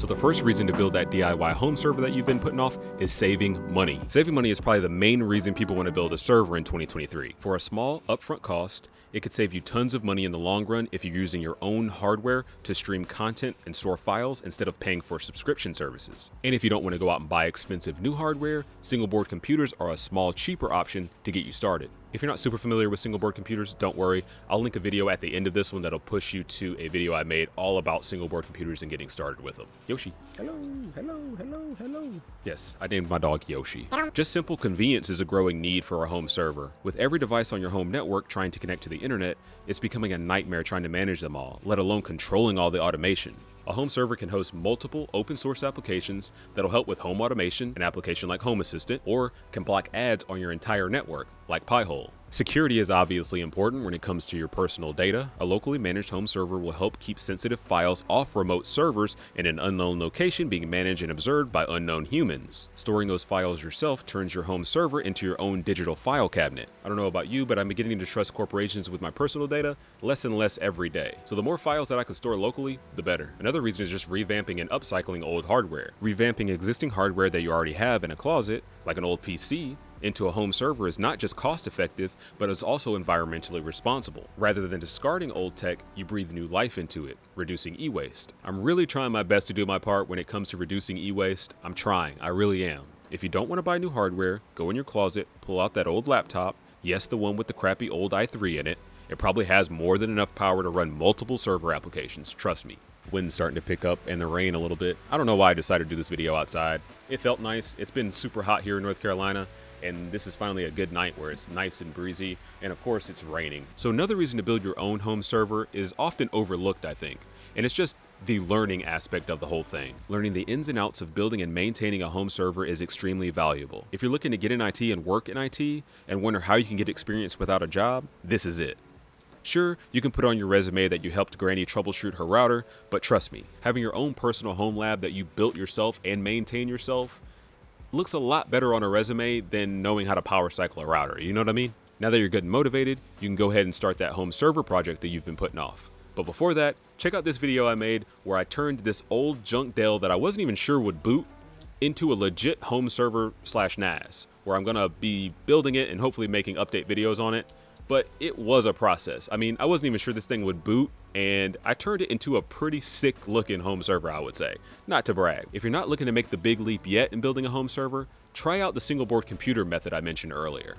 So the first reason to build that DIY home server that you've been putting off is saving money. Saving money is probably the main reason people want to build a server in 2023. For a small upfront cost, it could save you tons of money in the long run if you're using your own hardware to stream content and store files instead of paying for subscription services. And if you don't want to go out and buy expensive new hardware, single board computers are a small, cheaper option to get you started. If you're not super familiar with single board computers, don't worry. I'll link a video at the end of this one that'll push you to a video I made all about single board computers and getting started with them. Yoshi. Hello, hello, hello, hello. Yes, I named my dog Yoshi. Just simple convenience is a growing need for a home server. With every device on your home network trying to connect to the internet, it's becoming a nightmare trying to manage them all, let alone controlling all the automation. A home server can host multiple open source applications that'll help with home automation, an application like Home Assistant, or can block ads on your entire network, like Pi-hole. Security is obviously important when it comes to your personal data. A locally managed home server will help keep sensitive files off remote servers in an unknown location being managed and observed by unknown humans. Storing those files yourself turns your home server into your own digital file cabinet. I don't know about you, but I'm beginning to trust corporations with my personal data less and less every day. So the more files that I can store locally, the better. Another reason is just revamping and upcycling old hardware. Revamping existing hardware that you already have in a closet, like an old PC, into a home server is not just cost effective, but it's also environmentally responsible. Rather than discarding old tech, you breathe new life into it, reducing e-waste. I'm really trying my best to do my part when it comes to reducing e-waste. I'm trying, I really am. If you don't want to buy new hardware, go in your closet, pull out that old laptop, yes, the one with the crappy old i3 in it. It probably has more than enough power to run multiple server applications, trust me. Wind's starting to pick up and the rain a little bit. I don't know why I decided to do this video outside. It felt nice. It's been super hot here in North Carolina, and this is finally a good night where it's nice and breezy, and of course it's raining. So another reason to build your own home server is often overlooked, I think, and it's just the learning aspect of the whole thing. Learning the ins and outs of building and maintaining a home server is extremely valuable. If you're looking to get in IT and work in IT and wonder how you can get experience without a job, this is it. Sure, you can put on your resume that you helped Granny troubleshoot her router, but trust me, having your own personal home lab that you built yourself and maintain yourself looks a lot better on a resume than knowing how to power cycle a router, you know what I mean? Now that you're good and motivated, you can go ahead and start that home server project that you've been putting off. But before that, check out this video I made where I turned this old junk Dell that I wasn't even sure would boot into a legit home server slash NAS, where I'm gonna be building it and hopefully making update videos on it. But it was a process. I mean, I wasn't even sure this thing would boot, and I turned it into a pretty sick looking home server, I would say. Not to brag. If you're not looking to make the big leap yet in building a home server, try out the single board computer method I mentioned earlier.